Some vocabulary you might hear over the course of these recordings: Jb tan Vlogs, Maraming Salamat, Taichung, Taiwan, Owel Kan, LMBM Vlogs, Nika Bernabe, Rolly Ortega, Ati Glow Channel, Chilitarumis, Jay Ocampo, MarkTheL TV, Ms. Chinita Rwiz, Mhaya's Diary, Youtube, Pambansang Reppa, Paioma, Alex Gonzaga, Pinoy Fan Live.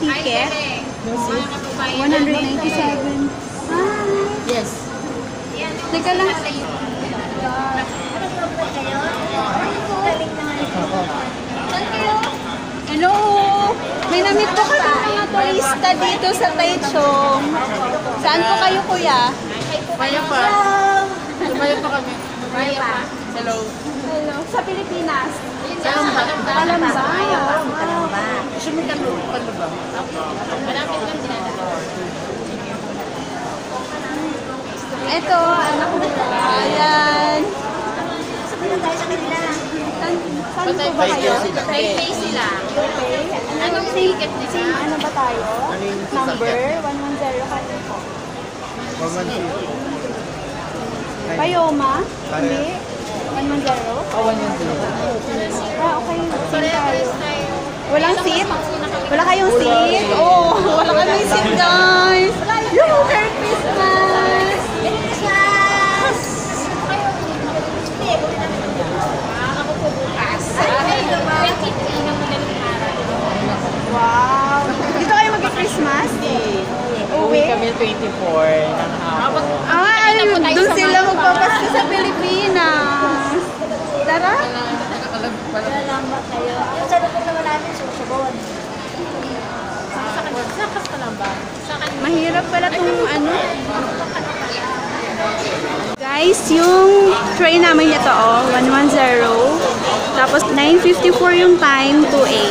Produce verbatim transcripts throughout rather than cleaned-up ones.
ticket. one ninety-seven. Ah. Yes. Teka lang. Hello! May namit po kami mga turista dito sa Taichung. Saan po kayo, kuya? Maya pa. Maya pa kami. Maya pa. Hello. Hello. Sa Pilipinas. Alam ba? Alam ba? Alam ba? Sumitan mo. Ano ba? Malapit lang dinadala. Ito, anak ko. Ayan. Sabi lang tayo sa kanila. Saan po ba kayo? Taipei sila. Anong ticket nila? Ano ba tayo? Number one ten ka rin po. one ten. Paioma? Hindi. one ten? Oh, one ten. Ah, okay. Saan tayo? Walang seat? Wala kayong seat? Oh, wala kami seat, guys. Yo, Merry Christmas! Merry Christmas! Ako po bukas. twenty-three ng madaling araw. Wow! Dito kayo mag-Christmas? Uwi kami twenty-four. Ay, doon sila magpapasko sa Pilipinas. Tara! Nakakalambak kayo. Ang sarap naman natin, susubod. Sakas ka lang ba? Mahirap pala itong ano. Guys, yung train namin ito, oh, one ten. Tapos nine fifty-four yung time, two A.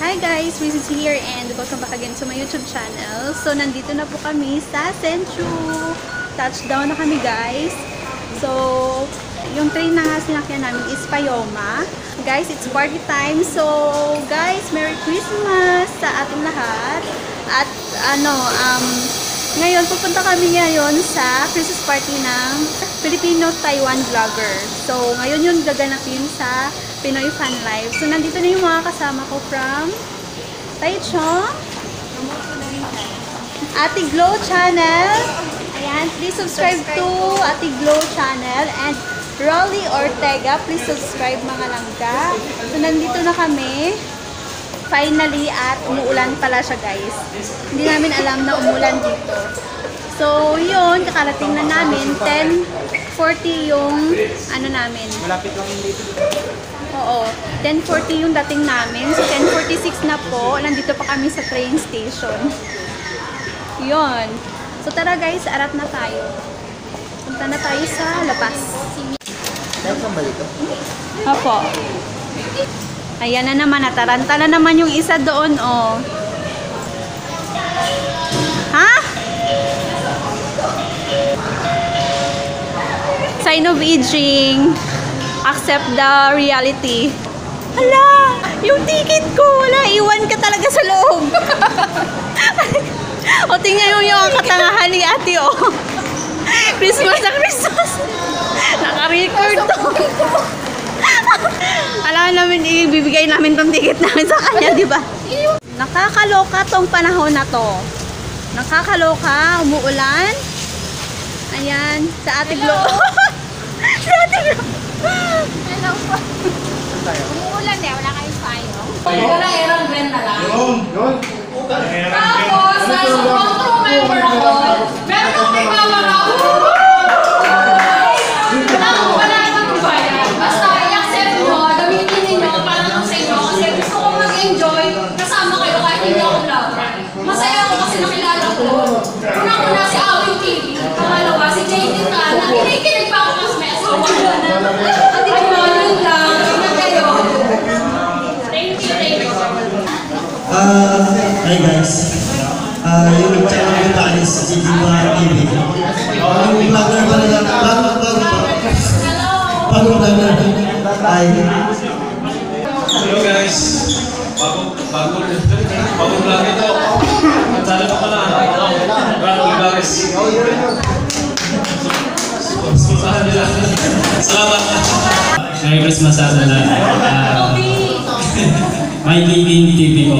Hi guys, Miss is here and welcome back again to my YouTube channel. So, nandito na po kami sa Senchu. Touchdown na kami, guys. So, yung train na nga sinakyan namin is Paioma. Guys, it's party time. So, guys, Merry Christmas sa ating lahat. At, ano, um, ngayon, pupunta kami ngayon sa Christmas party ng Filipino-Taiwan vlogger. So, ngayon yung gaganapin sa Pinoy Fan Live. So, nandito na yung mga kasama ko from Taichung, Ati Glow Channel. Ayan, please subscribe, subscribe to Ati Glow Channel and Rolly Ortega. Please subscribe mga langga. So, nandito na kami. Finally, at umuulan pala siya, guys. Hindi namin alam na umulan dito. So, yun, kakarating na namin. ten forty yung ano namin. Malapit lang yung dito. Oo. ten forty yung dating namin. So, ten forty-six na po. Nandito pa kami sa train station. Yun. So, tara guys. Arat na tayo. Punta na tayo sa labas. Dahil saan ba dito? Opo. Ayan na naman. Nataranta na naman yung isa doon. Oh. Ha? Sign of aging. Accept the reality. Hala! Yung ticket ko! Wala! Iwan ka talaga sa loob! O tingnan mo yung katangahan ni ate, oh! Christmas na Christmas! Naka-record to! Alam namin, ibibigay namin tong ticket namin sa kanya, di ba? Nakakaloka tong panahon na to. Nakakaloka, umuulan. Ayan, sa Ati Glow. Sa Ati Glow. Hello po. Umuulan eh, wala kayong sayo. Wala erang brand na lang. Yun, yun. Tapos, I want to remember ako. Meron kong may bawang ako. Wala naman kong bayan. Basta, i-accept nyo, gamitin ninyo, para lang sa inyo. Kasi gusto ko mag-enjoy kasama kayo kahit hindi ako vlogger. Masaya ako kasi nakilala ko. Una ko na si Owel Kan. Pangalawa, si Chinita. Nakikinig pa ako kasi may asawa na. Hi guys, yung channel ko tayo guys, hindi ba hindi? Ang vlogger pa nila, bagong vlogger pa. Bagong vlogger. Ay. Hello guys, bagong bagong bagong vlog ito. Talo pa pala. Bagong guys. Salamat nila. Salamat. Merry Christmas sa lahat. May T V T V ko.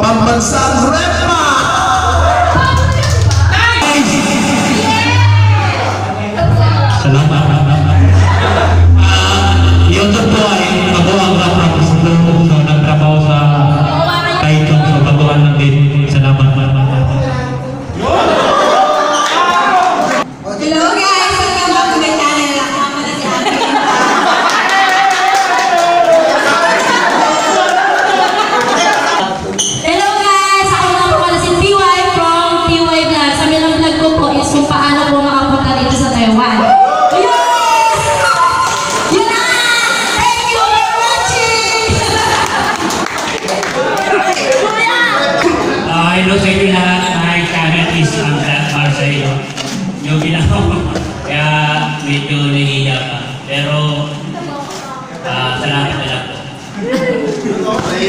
Pambansang Reppa! Nice!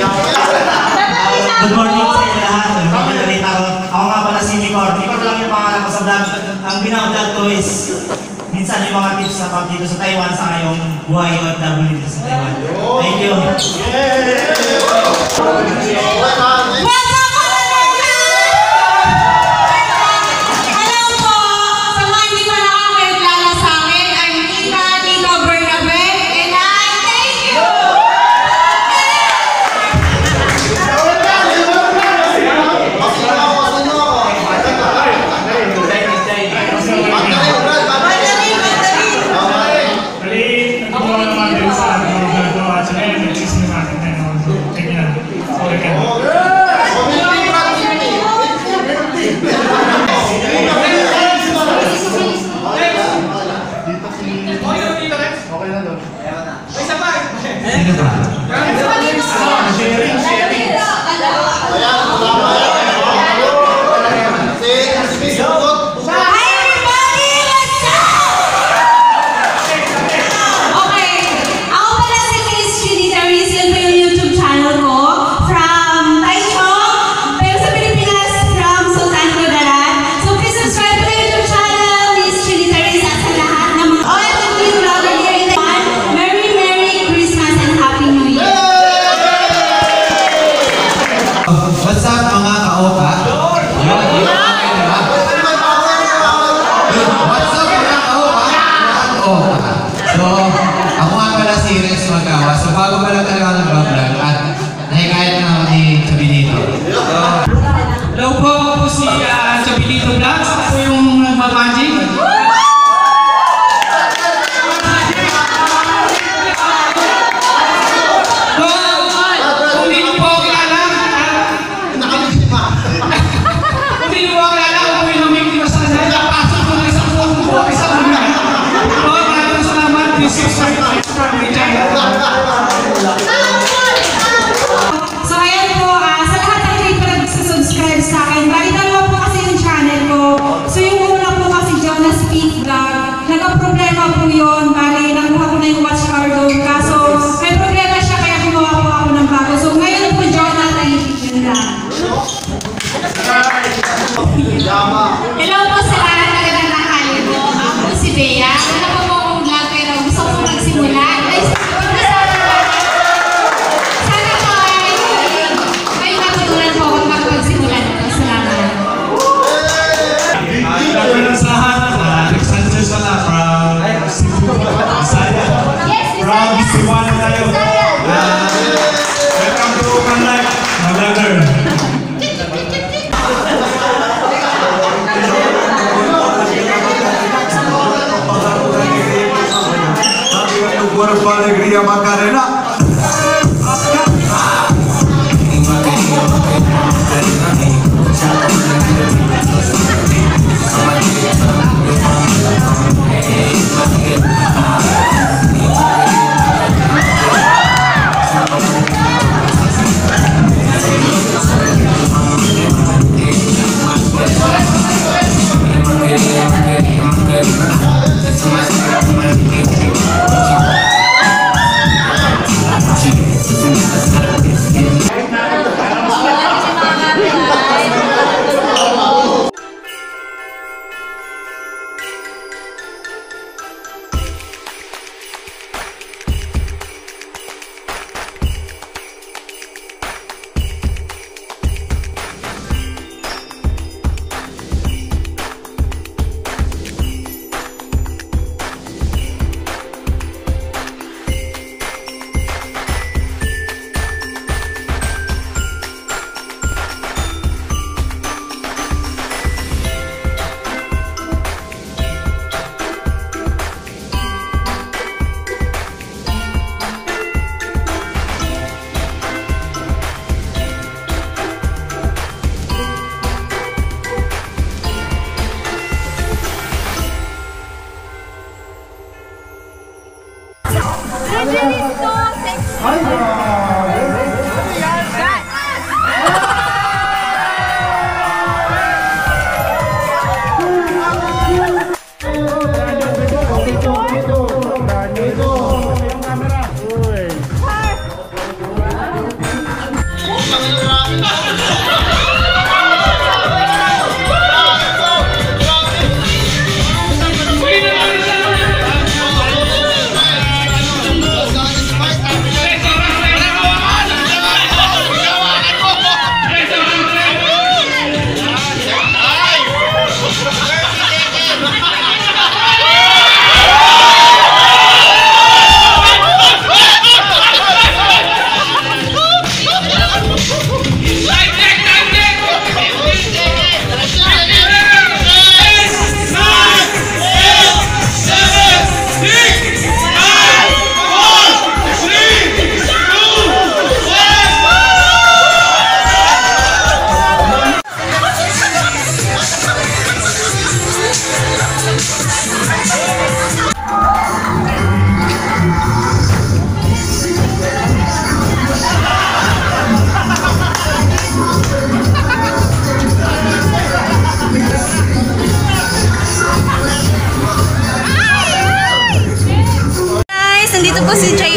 Good morning sa inyo lahat. Magandang araw. Ako nga pala si Nicor. Nicor lang yung pangalan ko sa vlog. Ang binabag ko is minsan yung mga tips na pagdito sa Taiwan sa ngayong buhay o W dito sa Taiwan. Thank you. Yay! I'm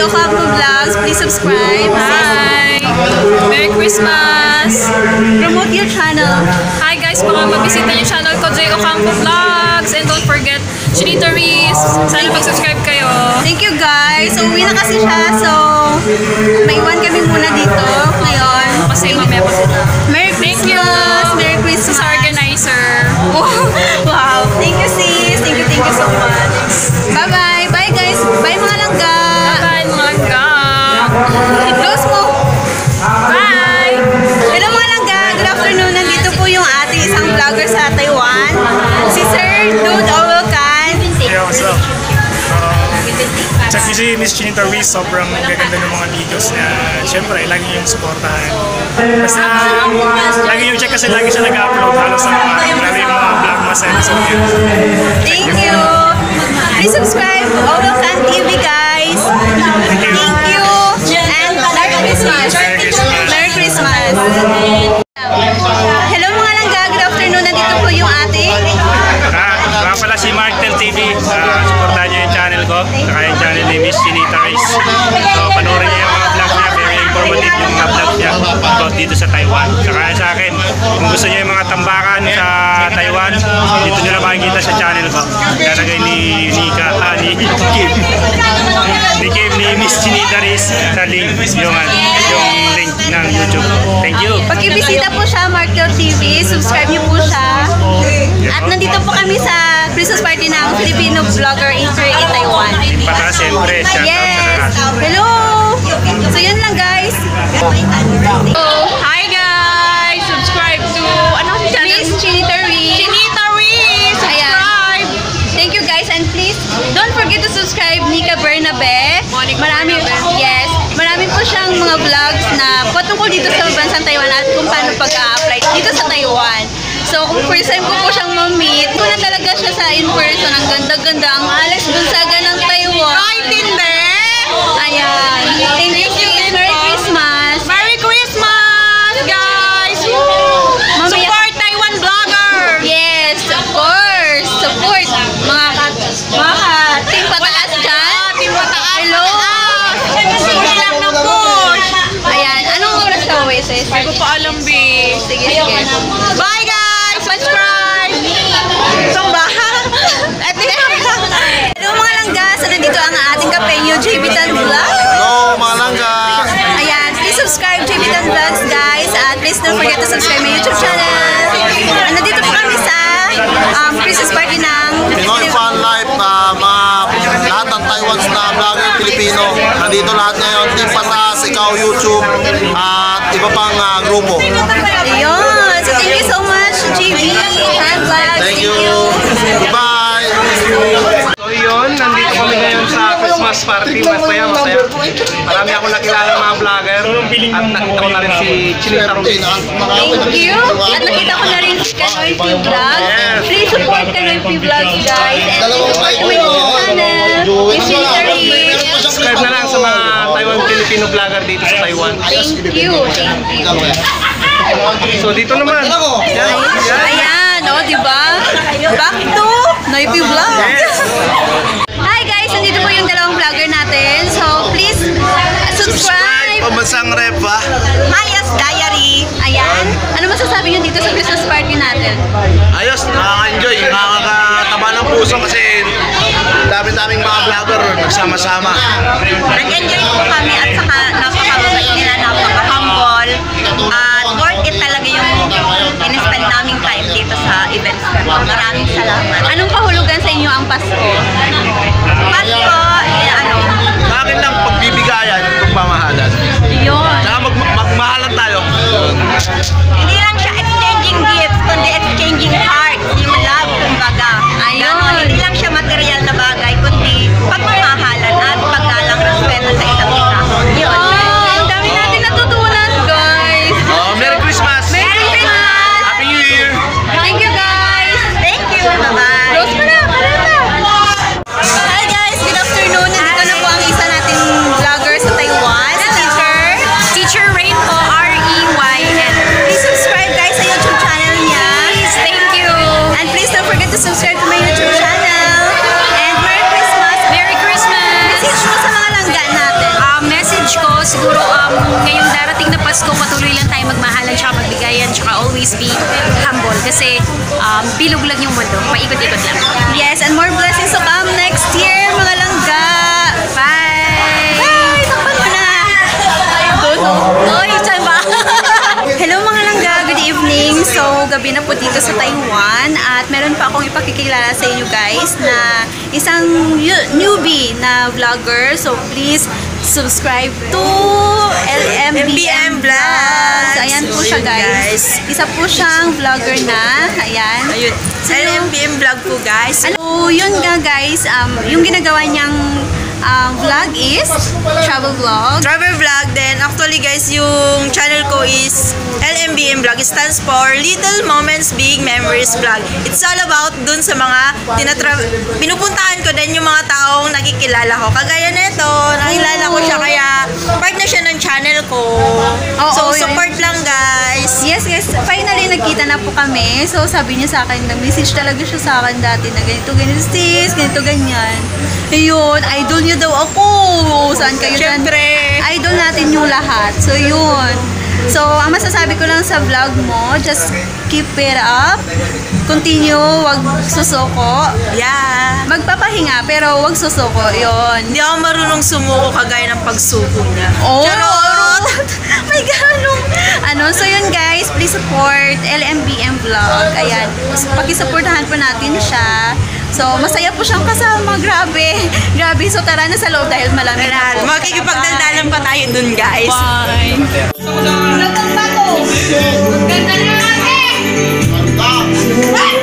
Welcome to Vlogs. Please subscribe. Hi! Merry Christmas! Promote your channel. Hi guys, baka mabisita yung channel ko, J. Ocampo Vlogs. And don't forget, Chinita Rwiz. Sana mag-subscribe kayo. Thank you guys. So, uwi na kasi siya. So, maiwan kami muna dito ngayon. Kasi mamaya pa sila. Merry Christmas! Merry Christmas! Sa organizer. Wow! Thank you sis! Thank you, thank you so much. Bye-bye! Bye guys! Bye mga langga! Bye mga langga! Close mo! Bye! Hello mga langga! Good afternoon! Nandito po yung ating isang vlogger sa Taiwan. Si Sir Dude Owel Kan. Hey, what's up? Check si Miz Chinita Rwiz. Sobrang gaganda ng mga videos niya. Siyempre, lagi yung supportahan. Basta, lagi yung check kasi lagi siya nag-upload. Halos sa mga grabe yung mga vlog masaya. Thank you! Please subscribe to Owel Kan T V, guys! Thank you! And Merry Christmas! Merry Christmas! Hello mga langga! Good afternoon! Nandito po yung ate. Baka pala si MarkTheL T V. Supportahan niyo yung channel ko. Saka yung channel ni Miz Chinita Rwiz. So, panoorin niya yung mga vlog niya. Very informative yung mga vlog niya about dito sa Taiwan. Saka sa akin, kung gusto niyo yung mga tambakan sa Taiwan, dito nyo lang makikita sa channel ko. Lalagay ni Nika, ah, ni Kim. Ni Kim, ni Miz Chinita Rwiz sa link. Yung, yung link ng YouTube. Thank you. Pag-ibisita po siya, MarkTheL T V. Subscribe niyo po siya. At nandito po kami sa Christmas party ng Filipino vlogger anchor in Taiwan. Para siyempre, shout out sa lahat. Hello! So yun lang guys. Oh, hi guys! Subscribe to ano si channel? Chinita Rwiz. Chinita Rwiz! Subscribe! Ayan. Thank you guys and please don't forget to subscribe Nika Bernabe. Marami, yes. Marami po siyang mga vlogs na patungkol dito sa bansang Taiwan at kung paano pag-a-apply dito sa Taiwan. So, kung first time ko po siyang ma-meet, ko na talaga siya sa in-person. Ang ganda-ganda. Ang Alex Gonzaga ng Taiwan. Right in there! Ayan. Thank you, guys. Merry Christmas! Merry Christmas, guys! Support Taiwan vlogger! Yes, of course! Support! Mga ka-team pataas dyan. Team pataas. Hello! Sige lang na push! Ayan. Anong oras ka, Weses? Hindi ko pa alam, babe. Sige, sige. Bye, guys! Subscribe! Samba! Hello mga langga! So nandito ang ating kapenyo, J B Tan Vlogs! Hello mga langga! Ayan, please subscribe J B Tan Vlogs guys! At please don't forget to subscribe my YouTube channel! Nandito po kami sa Christmas party ng Pinoy Fan Live! Lahat ng Taiwan na vlogger Pilipino! Nandito lahat ngayon! Team Patas, ikaw YouTube! At iba pang grupo! Ayun! So thank you so much! J B, handbags, thank you. Bye. So yun, nandito kami ngayon sa Christmas party. Masaya, masaya. Marami akong nakilala ng mga vlogger. At nakita ko na rin si Chilitarumis. Thank you. At nakita ko na rin si Kanoy P Vlogs. Please support Kanoy P Vlogs guys. And support my channel. It's Chilitarumis. Subscribe na lang sa mga Taiwan-Filipino vlogger dito sa Taiwan. Thank you. Thank you. So dito naman. Ayan, ayan, oh, di ba? Back to Pinoy Fan Vlog. Hi guys, nandito po yung dalawang vlogger natin. So please subscribe. Pambansang Reppa. Mhaya's Diary. Ayan. Ano masasabi niyo dito sa Christmas party natin? Ayos, nakaka-enjoy, nakakataba ng puso kasi dami-daming mga vlogger nagsama-sama. Nag-enjoy po kami at saka napakabait nila, napaka-humble. In-spend naming time dito sa events. Maraming salamat. Anong kahulugan sa inyo ang Pasko? Pasko, eh, ano? Bakit ang pagbibigayan at pagmamahalan? Yun. Saka magmahalan tayo. Hindi lang siya exchanging gifts, kundi exchanging hearts. Yung love, kumbaga. Ayun. Hindi lang siya material na bagay, kundi pagmamahalan at paggalang respeto sa isa. siguro um, ngayong darating na Pasko, patuloy lang tayo magmahalan, tsaka magbigayan, tsaka always be humble kasi um, bilog lang yung mundo, paikot-ikot lang. Yes, and more blessings to come next year, mga langga. Bye! Bye! Takpan mo na! Oy, tiyan ba? Hello mga langga, good evening. So, gabi na po dito sa Taiwan at meron pa akong ipakikilala sa inyo guys na isang newbie na vlogger. So, please subscribe to L M B M Vlogs. Ayan po siya guys. Isa po siyang vlogger na. Ayan. So, L M B M Vlog po guys. So yun nga guys, um, yung ginagawa niyang um, vlog is travel vlog. Travel vlog. Then actually guys, yung channel ko is L M B M Vlog. It stands for Little Moments Big Memories Vlog. It's all about dun sa mga tinatravel, pinupuntahan ko din yung mga taong nakikilala ko. Kagaya nito, nakilala ko siya kaya part na siya ng channel ko. Oh, so, oh, support yeah. lang guys. Yes, yes. Finally, nagkita na po kami. So, sabi niya sa akin, nag-message talaga siya sa akin dati na ganito, ganito, sis, ganito, ganyan. Ayun, idol niyo daw ako. Saan kayo? Siyempre. Idol natin yung lahat. So, yun. So, ang masasabi ko lang sa vlog mo, just keep it up. Continue, wag susuko. Yeah. Magpapahinga, pero wag susuko. Yun. Hindi ako marunong sumuko kagaya ng pagsuko niya. Oh! Charot! May ganong. Ano, so yun guys, please support L M B M Vlog. Ayan. Pakisupportahan po natin siya. So, masaya po siyang kasama. Grabe. Grabe. So, tara na sa loob dahil malamig na po. Makikipagdaldalan pa tayo dun, guys. Bye! Ang ganda na natin! Ang ganda!